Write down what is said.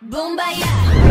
Boom, baya.